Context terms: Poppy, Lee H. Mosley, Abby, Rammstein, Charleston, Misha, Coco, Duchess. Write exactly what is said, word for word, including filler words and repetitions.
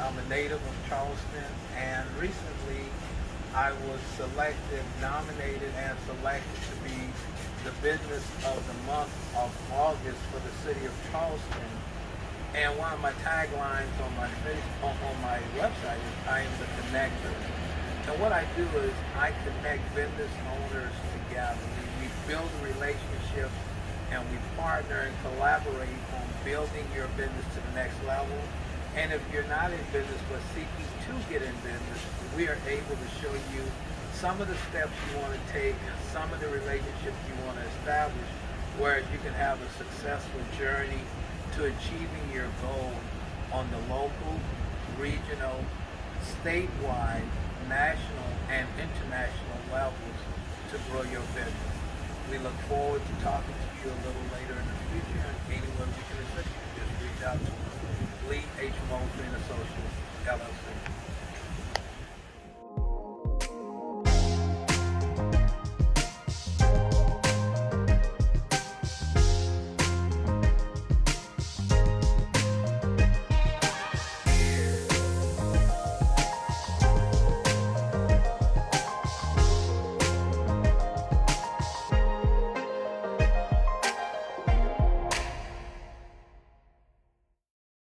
I'm a native of Charleston, and recently I was selected, nominated, and selected to be the business of the month of August for the city of Charleston. And one of my taglines on my Facebook, on my website is, I am the connector. And what I do is I connect business owners together. We, we build relationships, and we partner and collaborate on building your business to the next level. And if you're not in business but seeking to get in business, we are able to show you some of the steps you want to take, some of the relationships you want to establish, where you can have a successful journey to achieving your goal on the local, regional, statewide, national, and international levels to grow your business. We look forward to talking to you a little later in the future, and anyone we can assist you, just reach out to us. Lee H. Mosley and Associates, L L C.